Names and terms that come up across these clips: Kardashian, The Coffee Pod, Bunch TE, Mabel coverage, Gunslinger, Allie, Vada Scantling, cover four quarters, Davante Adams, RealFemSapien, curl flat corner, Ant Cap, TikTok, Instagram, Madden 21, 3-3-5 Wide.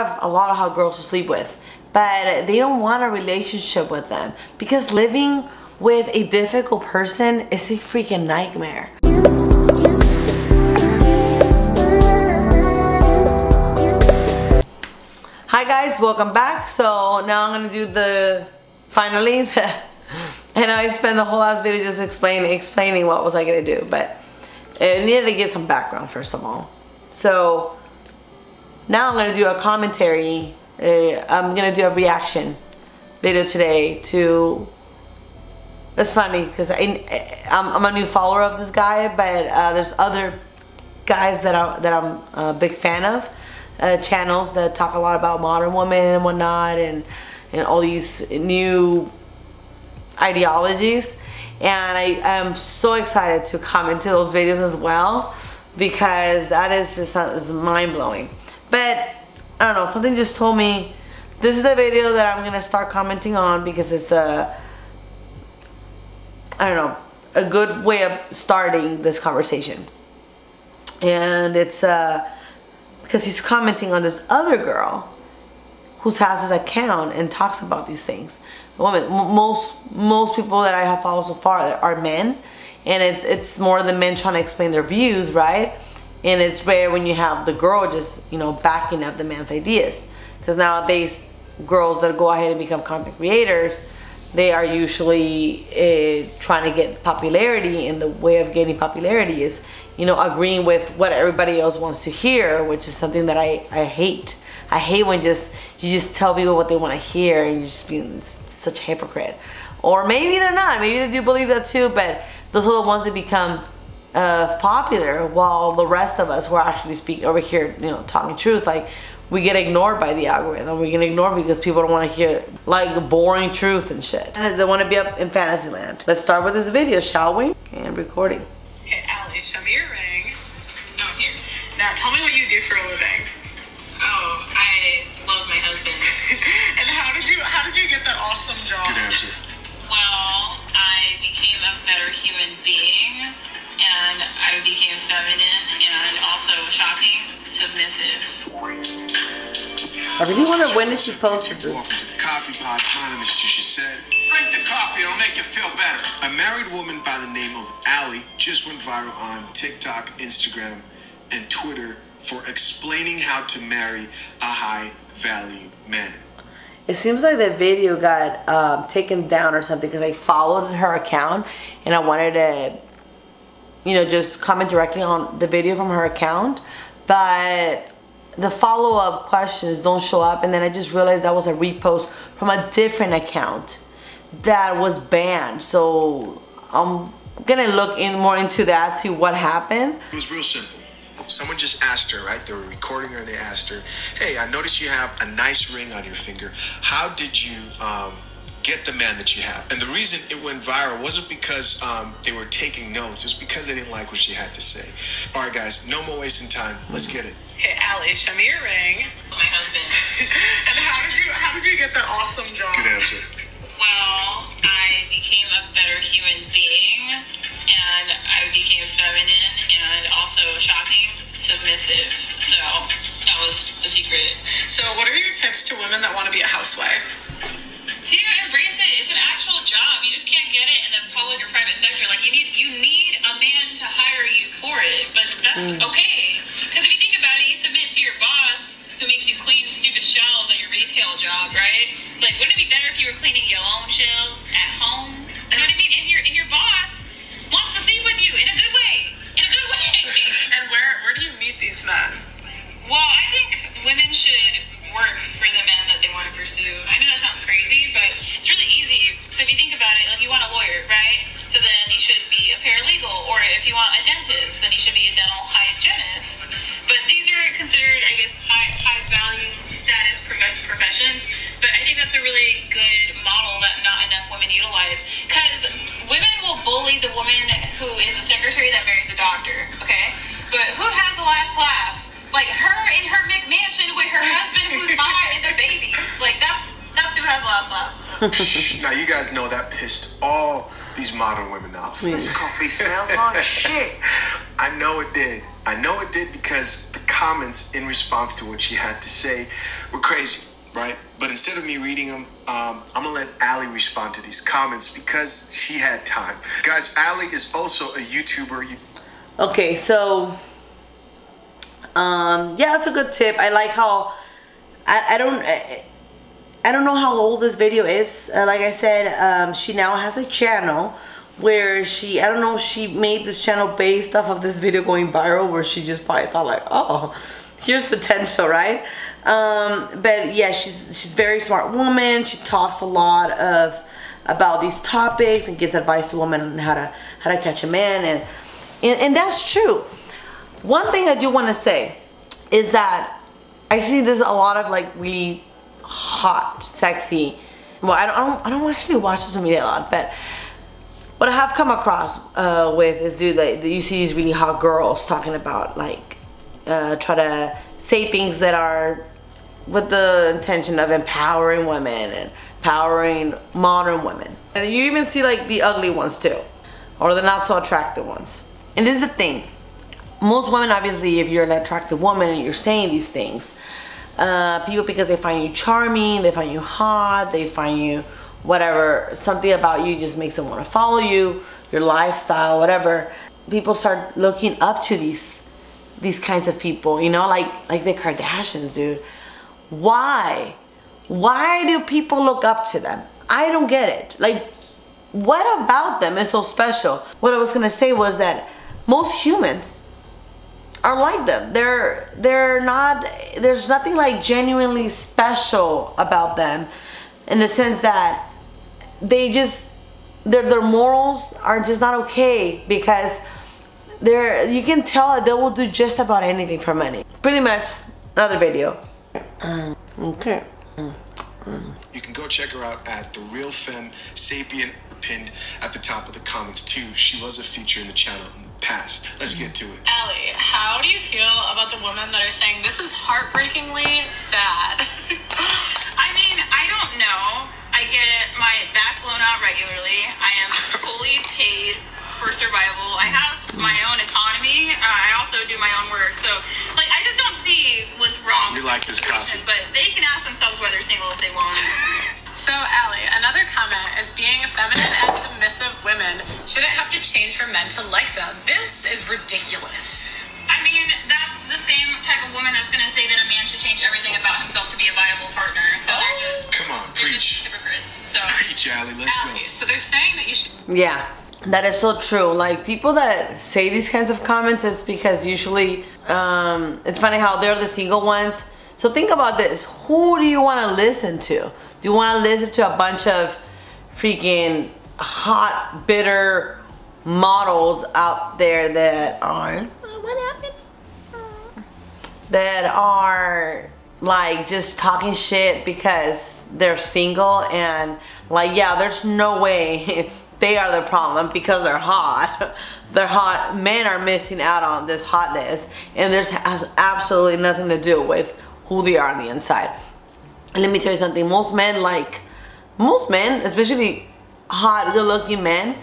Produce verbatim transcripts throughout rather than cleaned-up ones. I have a lot of hot girls to sleep with, but they don't want a relationship with them because living with a difficult person is a freaking nightmare. Hi guys, welcome back. So now I'm gonna do the finally the, and I spent the whole last video just explaining explaining what was I gonna do, but I needed to give some background first of all. So now I'm gonna do a commentary. Uh, I'm gonna do a reaction video today to. It's funny because I'm, I'm a new follower of this guy, but uh, there's other guys that I'm that I'm a big fan of. Uh, channels that talk a lot about modern women and whatnot, and and all these new ideologies, and I am so excited to comment to those videos as well because that is just that is mind-blowing. But I don't know, something just told me this is the video that I'm gonna start commenting on because it's a I don't know a good way of starting this conversation, and it's a because he's commenting on this other girl who has his account and talks about these things. Women, most most people that I have followed so far are men, and it's it's more the men trying to explain their views, right? And it's rare when you have the girl just, you know, backing up the man's ideas. Because nowadays, girls that go ahead and become content creators, they are usually uh, trying to get popularity, and the way of getting popularity is, you know, agreeing with what everybody else wants to hear, which is something that I, I hate. I hate when just you just tell people what they want to hear and you're just being such a hypocrite. Or maybe they're not, maybe they do believe that too, but those are the ones that become uh, popular while the rest of us who are actually speaking over here, you know, talking truth, like, we get ignored by the algorithm. We get ignored because people don't want to hear like boring truth and shit. And they want to be up in fantasy land. Let's start with this video, shall we? And recording. Okay, Allie, show me your ring. No, here. Now tell me what you do for a living. Oh, I love my husband. And how did you how did you get that awesome job? Good answer. Well, I became a better human being, and I became feminine and also shocking, submissive. I really wonder when did she post her this? Welcome to the Coffee Pod. My name is She Said. Drink the coffee, it'll make you feel better. A married woman by the name of Allie just went viral on TikTok, Instagram, and Twitter for explaining how to marry a high-value man. It seems like the video got um, taken down or something because I followed her account and I wanted to, you know, just comment directly on the video from her account, but the follow-up questions don't show up, and then I just realized that was a repost from a different account that was banned. So I'm gonna look in more into that, see what happened. It was real simple. Someone just asked her, right? They were recording her and they asked her, hey, I noticed you have a nice ring on your finger. How did you um, get the man that you have? And the reason it went viral wasn't because um, they were taking notes. It was because they didn't like what she had to say. All right, guys, no more wasting time. Let's get it. Okay, Allie, show me your ring. My husband. And how did you how did you get that awesome job? Good answer. Well, I became a better human being, and I became feminine and also shocking, submissive. So that was the secret. So what are your tips to women that want to be a housewife? To embrace it. It's an actual job. You just can't get it in the public or private sector. Like you need you need a man to hire you for it, but that's mm. okay. Because if you think about it, you submit to your boss who makes you clean stupid shelves at your retail job, right? Like, wouldn't it be better if you were cleaning your own shelves at home? You know what I mean? And your and your boss wants to sleep with you in a good way. In a good way. And where where do you meet these men? Well, I think women should work for the men that they want to pursue. I know that sounds crazy, but it's really easy. So if you think about it, like you want a lawyer, right? So then you should be a paralegal, or if you want a dentist, then you should be a dental hygienist. But these are considered, I guess, high high value status professions. But I think that's a really good model that not enough women utilize, because women will bully the woman who is the secretary that marries the doctor. Okay, but who has the last laugh? Like her in her McMansion with her husband who's not and their babies. Like that's that's who has last laugh. Now you guys know that pissed all these modern women off. This coffee smells like shit. I know it did. I know it did because the comments in response to what she had to say were crazy, right? But instead of me reading them, um, I'm gonna let Allie respond to these comments because she had time. Guys, Allie is also a YouTuber. Okay, so um, yeah, that's a good tip. I like how I, I don't I, I don't know how old this video is. Uh, like I said, um, she now has a channel where she, I don't know, she made this channel based off of this video going viral where she just probably thought like, oh, here's potential, right? Um, but yeah, she's she's a very smart woman. She talks a lot of about these topics and gives advice to women on how to how to catch a man, and and, and that's true. One thing I do want to say is that I see there's a lot of like really hot, sexy. Well, I don't I don't, I don't actually watch social media a lot, but what I have come across uh, with is, dude, like, you see these really hot girls talking about like uh, try to say things that are with the intention of empowering women and empowering modern women. And you even see like the ugly ones too, or the not so attractive ones. And this is the thing, most women, obviously, if you're an attractive woman and you're saying these things, uh, people, because they find you charming, they find you hot, they find you whatever, something about you just makes them want to follow you, your lifestyle, whatever, people start looking up to these these kinds of people, you know, like like the Kardashians, dude. Why? Why do people look up to them? I don't get it. Like, what about them is so special? What I was gonna say was that most humans are like them. They're they're not. There's nothing like genuinely special about them, in the sense that they just their their morals are just not okay, because They're, you can tell that they will do just about anything for money. Pretty much, another video. Um, okay. Mm. You can go check her out at the RealFemSapien, pinned at the top of the comments too. She was a feature in the channel in the past. Let's get to it. Allie, how do you feel about the women that are saying this is heartbreakingly sad? I mean, I don't know. I get my back blown out regularly. I am fully paid for survival. I have my own economy. Uh, I also do my own work. So, like, I just don't see what's wrong. You like this coffee. But they can ask themselves why they're single if they want. So, Allie, another comment is being feminine and submissive women shouldn't have to change for men to like them. This is ridiculous. I mean, that's the same type of woman that's going to say that a man should change everything about himself to be a viable partner. So they're just, come on, they're preach. Just hypocrites. So, preach, Allie. Let's Allie, go. So they're saying that you should. Yeah. That is so true. Like, people that say these kinds of comments is because usually um, it's funny how they're the single ones. So think about this. Who do you want to listen to? Do you want to listen to a bunch of freaking hot, bitter models out there that are what happened? That are like just talking shit because they're single, and like, yeah, there's no way they are the problem because they're hot. They're hot. Men are missing out on this hotness, and this has absolutely nothing to do with who they are on the inside. And let me tell you something. Most men, like most men, especially hot, good-looking men,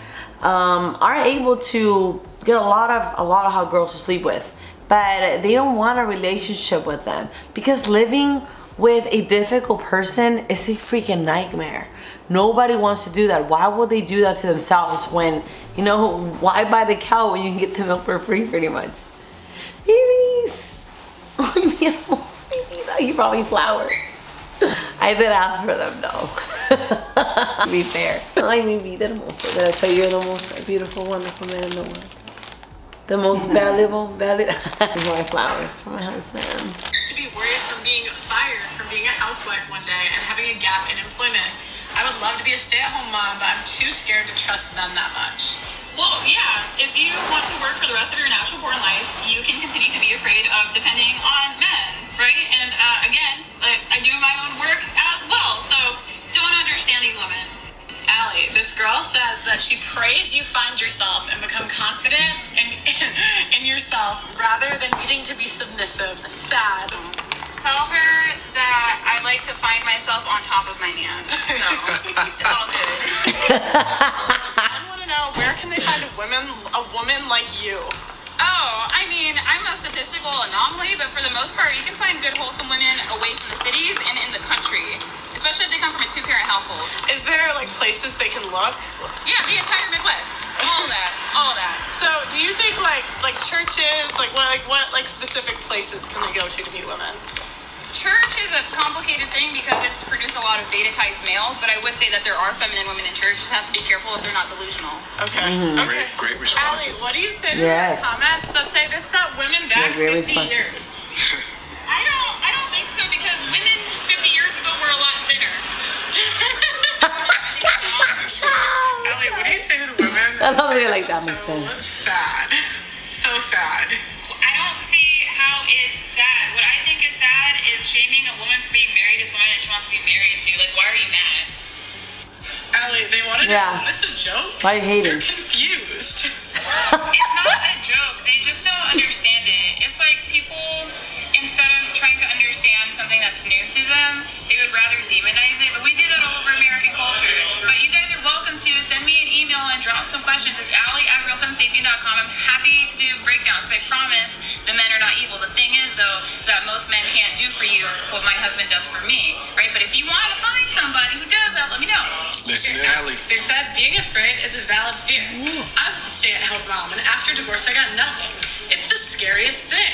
um, are able to get a lot of a lot of hot girls to sleep with, but they don't want a relationship with them, because living with a difficult person is a freaking nightmare. Nobody wants to do that. Why would they do that to themselves when, you know, why buy the cow when you can get the milk for free, pretty much? Babies! You brought me flowers. I did ask for them though. To be fair. Ay, mi vida hermosa. Did I tell you you're the most beautiful, wonderful man in the world? The most valuable, valuable. My flowers for my husband. To be worried from being fired from being a housewife one day and having a gap in employment. I would love to be a stay-at-home mom, but I'm too scared to trust them that much. Well, yeah, if you want to work for the rest of your natural born life, you can continue to be afraid of depending on men, right? And uh, again, I, I do my own work as well, so don't understand these women. Allie, this girl says that she prays you find yourself and become confident in, in, in yourself rather than needing to be submissive. Sad. Tell her that I like to find myself on top of my man, so it's all good. I want to know, where can they find a woman, a woman like you? Oh, Oh, I mean, I'm a statistical anomaly, but for the most part, you can find good, wholesome women away from the cities and in the country, especially if they come from a two-parent household. Is there, like, places they can look? Yeah, the entire Midwest. All that. All that. So, do you think, like, like churches, like what, like, what, like, specific places can we go to to meet women? Church is a complicated thing because it's produced a lot of beta-type males, but I would say that there are feminine women in church. Just have to be careful if they're not delusional. Okay. Mm-hmm. Okay. Great, great responses. Allie, what do you say to yes. the comments that say this set women back yeah, fifty responses. Years? I don't, I don't think so, because women fifty years ago were a lot thinner. Allie, what do you say to the women? I don't really like that so much. So sad. So sad. I don't see how it's sad. What I think is sad is shaming a woman for being married to someone that she wants to be married to. Like, why are you mad? Allie, they want to know, yeah. is this a joke? I hate it. They're confused. It's not a joke. They just don't understand it. It's like people, instead of trying to understand something that's new to them, they would rather demonize it. But we do that all over American culture. But you guys are welcome to send me an email and drop some questions. It's Allie at real fem sapien dot com. I'm happy to do breakdowns. I promise the men are not evil. The thing is, though, is that most men can't do for you what my husband does for me, right? But if you want to find somebody who does that, let me know. Listen to Allie. They said being afraid is a valid fear. Ooh. I was a stay-at-home mom, and after divorce, I got nothing. It's the scariest thing.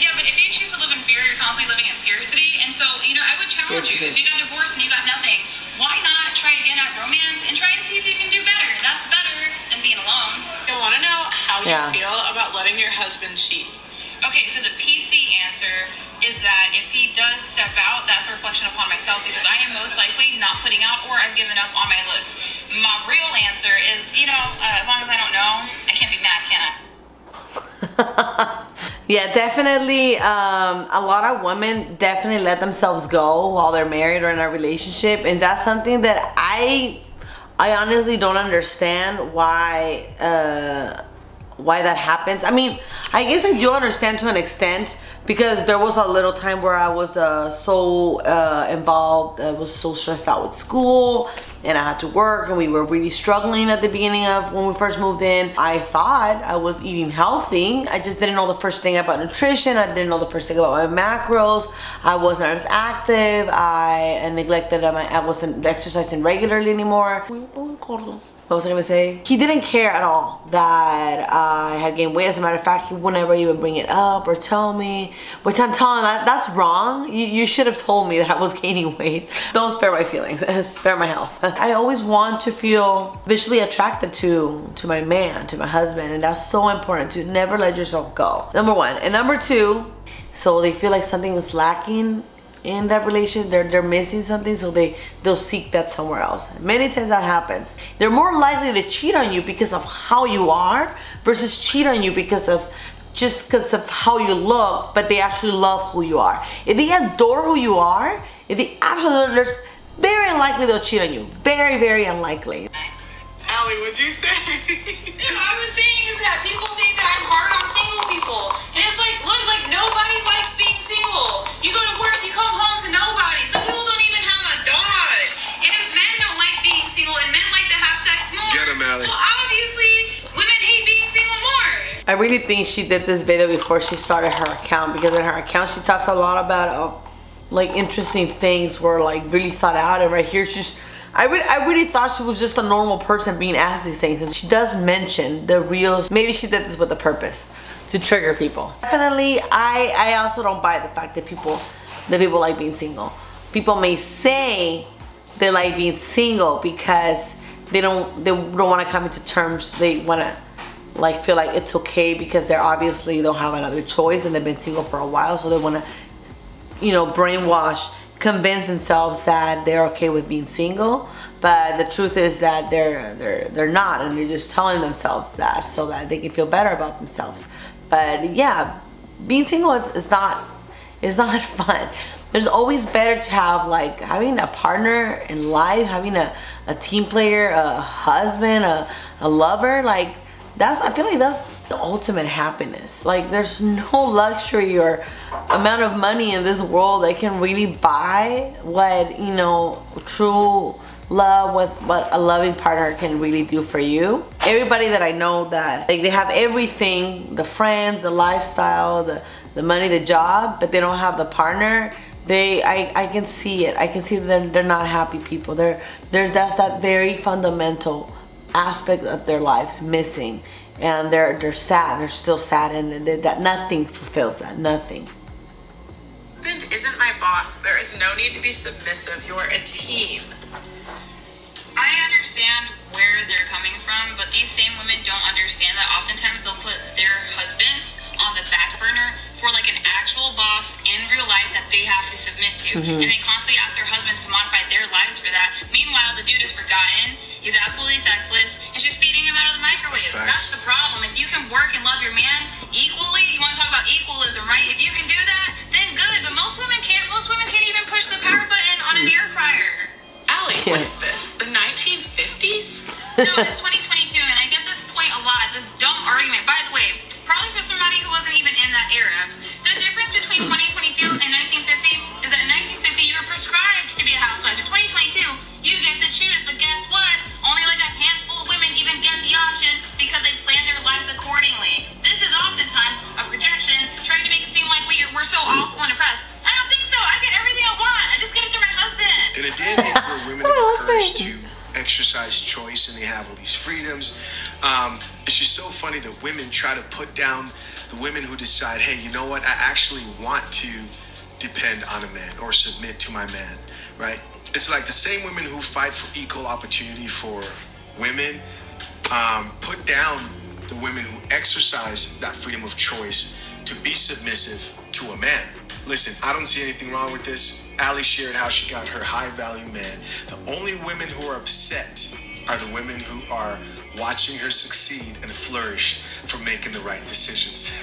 Yeah, but if you choose to live in fear, you're constantly living in scarcity. And so, you know, I would challenge you. If you got divorced and you got nothing, why not try again at romance and try to see if you can do better? That's better than being alone. I want to know how yeah. you feel about letting your husband cheat. Okay, so the P C answer is that if he does step out, that's a reflection upon myself, because I am most likely not putting out, or I've given up on my looks. My real answer is, you know, uh, as long as I don't know, I can't be mad, can I? Yeah, definitely. Um, a lot of women definitely let themselves go while they're married or in a relationship, and that's something that I, I honestly don't understand why, uh, why that happens. I mean, I guess I do understand to an extent, because there was a little time where I was uh, so uh, involved. I was so stressed out with school, and I had to work, and we were really struggling at the beginning of when we first moved in. I thought I was eating healthy. I just didn't know the first thing about nutrition. I didn't know the first thing about my macros. I wasn't as active. I neglected. I wasn't exercising regularly anymore. What was I gonna say? He didn't care at all that uh, I had gained weight. As a matter of fact, he would never even bring it up or tell me, which I'm telling that that's wrong. You, you should have told me that I was gaining weight. Don't spare my feelings, spare my health. I always want to feel visually attracted to, to my man, to my husband, and that's so important, to never let yourself go. Number one. And number two, so they feel like something is lacking in that relationship, they're, they're missing something, so they, they'll seek that somewhere else. Many times that happens. They're more likely to cheat on you because of how you are versus cheat on you because of just because of how you look, but they actually love who you are. If they adore who you are, if they absolutely, there's very unlikely they'll cheat on you. Very, very unlikely. Allie, what'd you say? No, I was saying is that people think that I'm hard on single people. And it's like, look, like nobody likes being single. You go to work, you come home to nobody. Some people don't even have a dog. And if men don't like being single and men like to have sex more, get 'em, Allie. Well, obviously, women hate being single more. I really think she did this video before she started her account, because in her account she talks a lot about uh, like interesting things were like really thought out, and right here she's I, re I really thought she was just a normal person being asked these things, and she does mention the reels. Maybe she did this with a purpose, to trigger people. Definitely, I, I also don't buy the fact that people, that people like being single. People may say they like being single because they don't, they don't want to come into terms. They want to like feel like it's okay because they're obviously don't have another choice and they've been single for a while, so they want to, you know, brainwash, convince themselves that they're okay with being single, but the truth is that they're they're they're not, and they're just telling themselves that so that they can feel better about themselves. But yeah, being single is, is not is not fun. There's always better to have, like, having a partner in life, having a, a team player, a husband, a, a lover. Like, that's, I feel like that's the ultimate happiness. Like, there's no luxury or amount of money in this world that can really buy what, you know, true love, what, what a loving partner can really do for you. everybody that I know that like they have everything, the friends, the lifestyle, the, the money, the job, but they don't have the partner, they I, I can see it. I can see that they're, they're not happy people. They're, there's that's that very fundamental aspect of their lives missing. And they're they're sad, they're still sad, and they, that nothing fulfills that, nothing. My husband isn't my boss. There is no need to be submissive. You're a team. I understand where they're coming from, but these same women don't understand that oftentimes they'll put their husbands on the back burner for like an actual boss in real life that they have to submit to. Mm-hmm. And they constantly ask their husbands to modify their lives for that. Meanwhile, the dude is forgotten, he's absolutely sexless, and she's feeding him out of the microwave. That's, That's the problem. If you can work and love your man equally, you want to talk about equalism, right? If you can do that, then good, but most women can't. Most women can't even push the power button on an air fryer. Allie, what is this? The nineteen fifties? No, it's twenty twenty-two, and I get this point a lot. This dumb argument, by the way, probably from somebody who wasn't even in that era. The difference between twenty twenty-two and nineteen fifty is that in nineteen fifty, you were prescribed to be a housewife. In twenty twenty-two, you get to choose, but guess what? Only like a handful of women even get the option because they plan their lives accordingly. This is oftentimes a projection, trying to make it seem like we are, we're so awful and oppressed. I don't think so. I get everything I want. I just get it through my husband. In a day and age where women are encouraged to exercise choice and they have all these freedoms, um, it's just so funny that women try to put down the women who decide, hey, you know what, I actually want to depend on a man or submit to my man, right? It's like the same women who fight for equal opportunity for women um, put down the women who exercise that freedom of choice to be submissive to a man. Listen, I don't see anything wrong with this. Allie shared how she got her high-value man. The only women who are upset are the women who are watching her succeed and flourish for making the right decisions.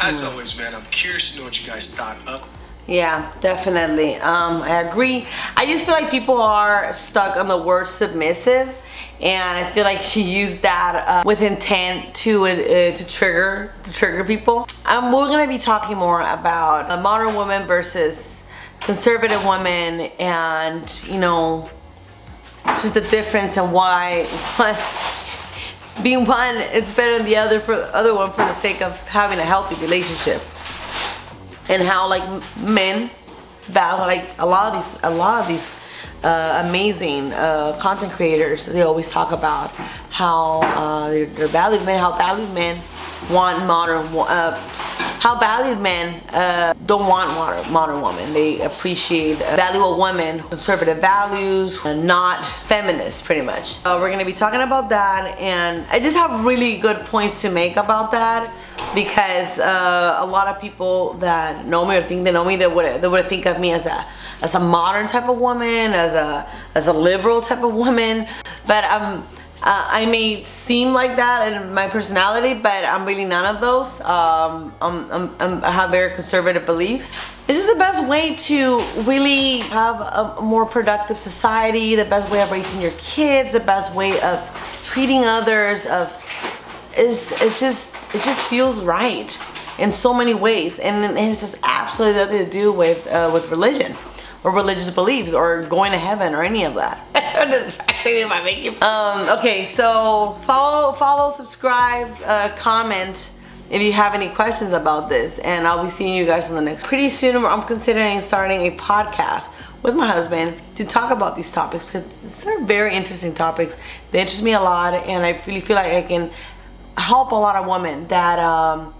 As mm. always, man, I'm curious to know what you guys thought of. Yeah, definitely. Um, I agree. I just feel like people are stuck on the word submissive, and I feel like she used that uh, with intent to uh, to trigger to trigger people. Um, we're gonna be talking more about a modern woman versus conservative woman, and you know, just the difference and why one, being one it's better than the other for the other one for the sake of having a healthy relationship, and how like men value like a lot of these a lot of these. Uh, amazing uh, content creators, they always talk about how uh, they're, they're valued men, how valued men want modern, uh, how valued men uh, don't want modern, modern women. They appreciate, uh, value a woman, conservative values, and not feminist, pretty much. Uh, we're gonna be talking about that, and I just have really good points to make about that, because uh, a lot of people that know me or think they know me, they would they would think of me as a as a modern type of woman, as a as a liberal type of woman, but um uh, I may seem like that in my personality, but I'm really none of those. Um, I'm, I'm, I'm, I have very conservative beliefs. This is the best way to really have a more productive society, the best way of raising your kids, the best way of treating others. Of it's it's just. It just feels right in so many ways, and, and it has absolutely nothing to do with uh, with religion or religious beliefs or going to heaven or any of that. I'm distracted by making. Um, okay, so follow, follow, subscribe, uh, comment if you have any questions about this, and I'll be seeing you guys on the next. Pretty soon, I'm considering starting a podcast with my husband to talk about these topics, because these are very interesting topics. They interest me a lot, and I really feel like I can help a lot of women that um,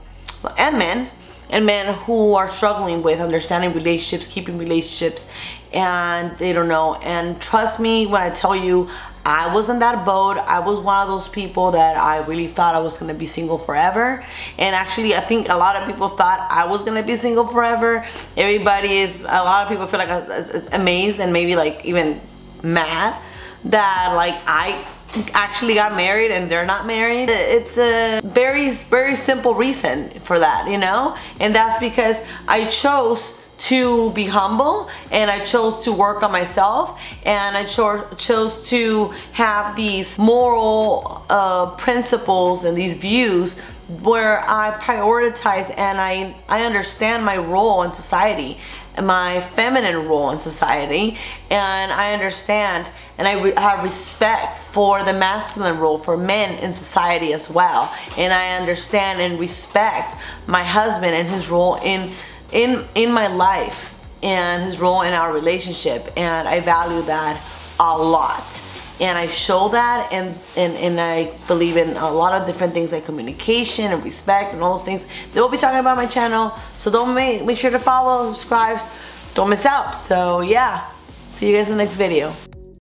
and men and men who are struggling with understanding relationships, keeping relationships, and they don't know. And trust me when I tell you, I was in that boat. I was one of those people that I really thought I was gonna be single forever, and actually I think a lot of people thought I was gonna be single forever. Everybody is a lot of people feel like amazed and maybe like even mad that like I actually got married and they're not married. It's a very very simple reason for that, you know, and that's because I chose to be humble, and I chose to work on myself, and I cho chose to have these moral uh, principles and these views where I prioritize and I I understand my role in society my feminine role in society, and I understand and I re have respect for the masculine role for men in society as well, and I understand and respect my husband and his role in in in my life and his role in our relationship, and I value that a lot. And I show that, and, and, and I believe in a lot of different things like communication and respect and all those things that we'll be talking about on my channel. So don't make, make sure to follow, subscribe, don't miss out. So yeah, see you guys in the next video.